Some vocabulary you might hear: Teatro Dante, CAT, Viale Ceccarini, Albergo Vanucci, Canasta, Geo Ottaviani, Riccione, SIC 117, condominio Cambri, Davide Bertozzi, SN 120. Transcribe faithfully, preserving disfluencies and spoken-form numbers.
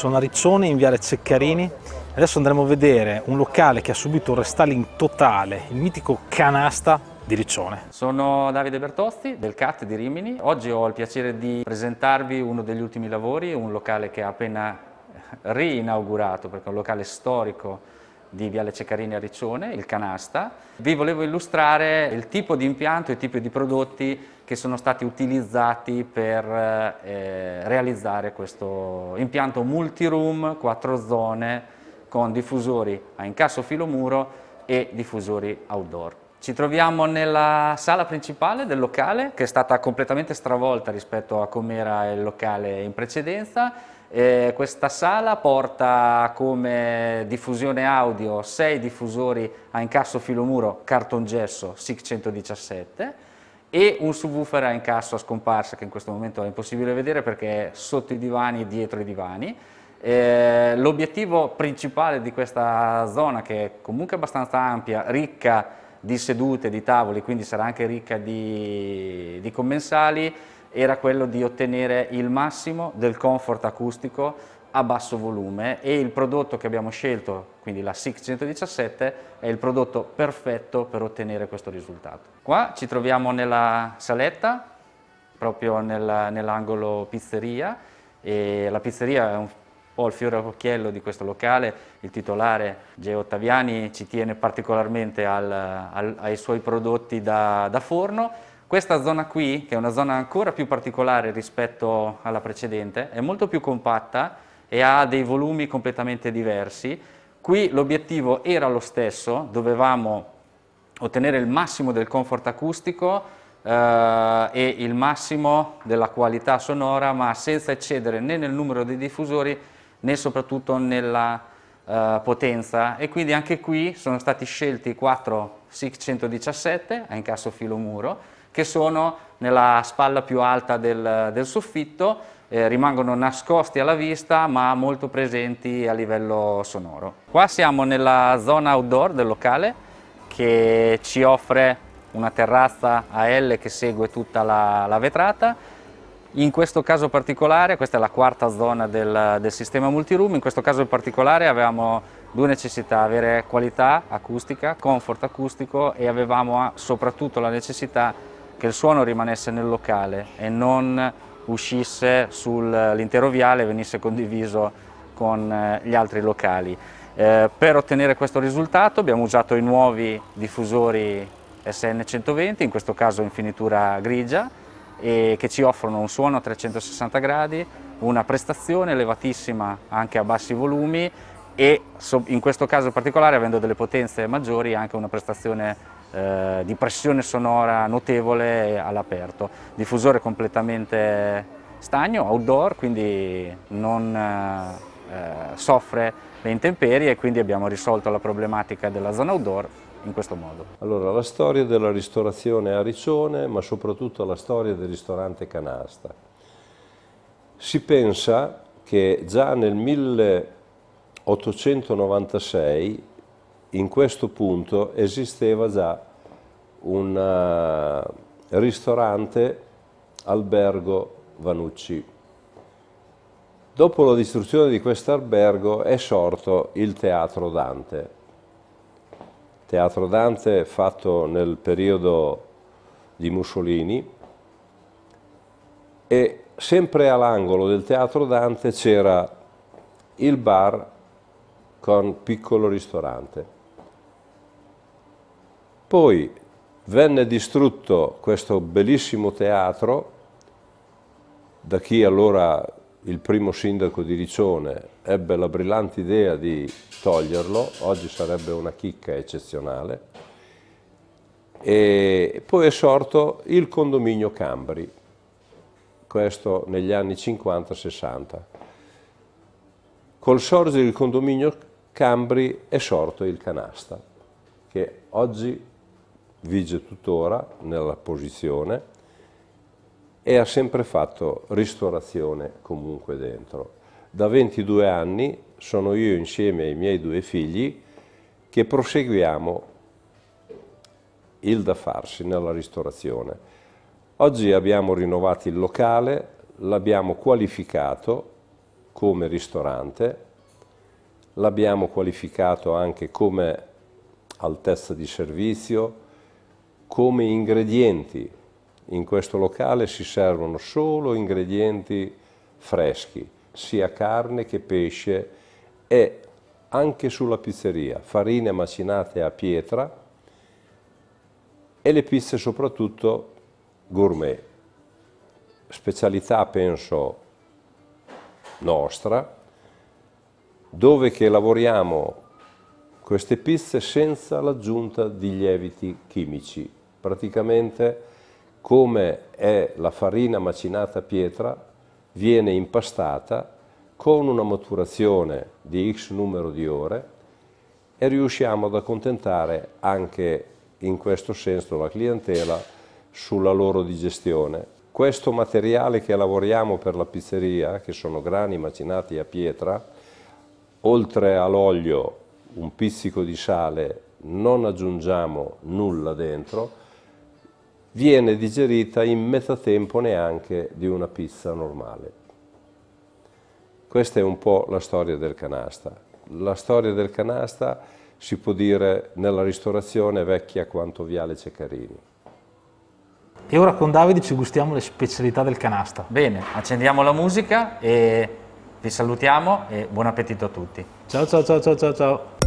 Sono a Riccione in Viale Ceccarini. Adesso andremo a vedere un locale che ha subito un restyling totale, il mitico Canasta di Riccione. Sono Davide Bertozzi del C A T di Rimini. Oggi ho il piacere di presentarvi uno degli ultimi lavori, un locale che ha appena rinaugurato, perché è un locale storico di Viale Ceccarini a Riccione, il Canasta. Vi volevo illustrare il tipo di impianto e il tipo di prodotti che sono stati utilizzati per eh, realizzare questo impianto multiroom, quattro zone, con diffusori a incasso filo muro e diffusori outdoor. Ci troviamo nella sala principale del locale, che è stata completamente stravolta rispetto a com'era il locale in precedenza. Eh, questa sala porta come diffusione audio sei diffusori a incasso filo muro cartongesso S I C centodiciassette e un subwoofer a incasso a scomparsa, che in questo momento è impossibile vedere perché è sotto i divani e dietro i divani. Eh, l'obiettivo principale di questa zona, che è comunque abbastanza ampia, ricca di sedute, di tavoli, quindi sarà anche ricca di, di commensali, era quello di ottenere il massimo del comfort acustico a basso volume, e il prodotto che abbiamo scelto, quindi la S I C centodiciassette, è il prodotto perfetto per ottenere questo risultato. Qua ci troviamo nella saletta, proprio nel, nell'angolo pizzeria, e la pizzeria è un po' il fiore all'occhiello di questo locale. Il titolare Geo Ottaviani ci tiene particolarmente al, al, ai suoi prodotti da, da forno. Questa zona qui, che è una zona ancora più particolare rispetto alla precedente, è molto più compatta e ha dei volumi completamente diversi. Qui l'obiettivo era lo stesso, dovevamo ottenere il massimo del comfort acustico eh, e il massimo della qualità sonora, ma senza eccedere né nel numero dei diffusori né soprattutto nella eh, potenza, e quindi anche qui sono stati scelti quattro S I C centodiciassette a incasso filo muro, che sono nella spalla più alta del, del soffitto, eh, rimangono nascosti alla vista ma molto presenti a livello sonoro. Qua siamo nella zona outdoor del locale, che ci offre una terrazza a L che segue tutta la, la vetrata. In questo caso particolare, questa è la quarta zona del, del sistema multiroom, in questo caso in particolare avevamo due necessità: avere qualità acustica, comfort acustico, e avevamo soprattutto la necessità che il suono rimanesse nel locale e non uscisse sull'intero viale e venisse condiviso con gli altri locali. Eh, per ottenere questo risultato abbiamo usato i nuovi diffusori S N centoventi, in questo caso in finitura grigia, e che ci offrono un suono a trecentosessanta gradi, una prestazione elevatissima anche a bassi volumi e, in questo caso particolare, avendo delle potenze maggiori, anche una prestazione Eh, di pressione sonora notevole all'aperto. Diffusore completamente stagno, outdoor, quindi non eh, soffre le intemperie, e quindi abbiamo risolto la problematica della zona outdoor in questo modo. Allora, la storia della ristorazione a Riccione, ma soprattutto la storia del ristorante Canasta. Si pensa che già nel milleottocentonovantasei in questo punto esisteva già un ristorante Albergo Vanucci. Dopo la distruzione di questo albergo è sorto il Teatro Dante. Teatro Dante fatto nel periodo di Mussolini, e sempre all'angolo del Teatro Dante c'era il bar con piccolo ristorante. Poi venne distrutto questo bellissimo teatro da chi allora, il primo sindaco di Riccione, ebbe la brillante idea di toglierlo. Oggi sarebbe una chicca eccezionale. E poi è sorto il condominio Cambri, questo negli anni cinquanta sessanta. Col sorgere del condominio Cambri è sorto il Canasta, che oggi vige tuttora nella posizione e ha sempre fatto ristorazione comunque dentro. Da ventidue anni sono io, insieme ai miei due figli, che proseguiamo il da farsi nella ristorazione. Oggi abbiamo rinnovato il locale, l'abbiamo qualificato come ristorante, l'abbiamo qualificato anche come altezza di servizio, come ingredienti. In questo locale si servono solo ingredienti freschi, sia carne che pesce, e anche sulla pizzeria farine macinate a pietra e le pizze soprattutto gourmet. Specialità, penso, nostra, dove che lavoriamo queste pizze senza l'aggiunta di lieviti chimici. Praticamente, come è la farina macinata a pietra, viene impastata con una maturazione di X numero di ore e riusciamo ad accontentare anche in questo senso la clientela sulla loro digestione. Questo materiale che lavoriamo per la pizzeria, che sono grani macinati a pietra, oltre all'olio, un pizzico di sale, non aggiungiamo nulla dentro, viene digerita in metà tempo neanche di una pizza normale. Questa è un po' la storia del Canasta. La storia del Canasta si può dire nella ristorazione vecchia quanto Viale Ceccarini. E ora con Davide ci gustiamo le specialità del Canasta. Bene, accendiamo la musica e vi salutiamo e buon appetito a tutti. Ciao ciao ciao ciao ciao ciao.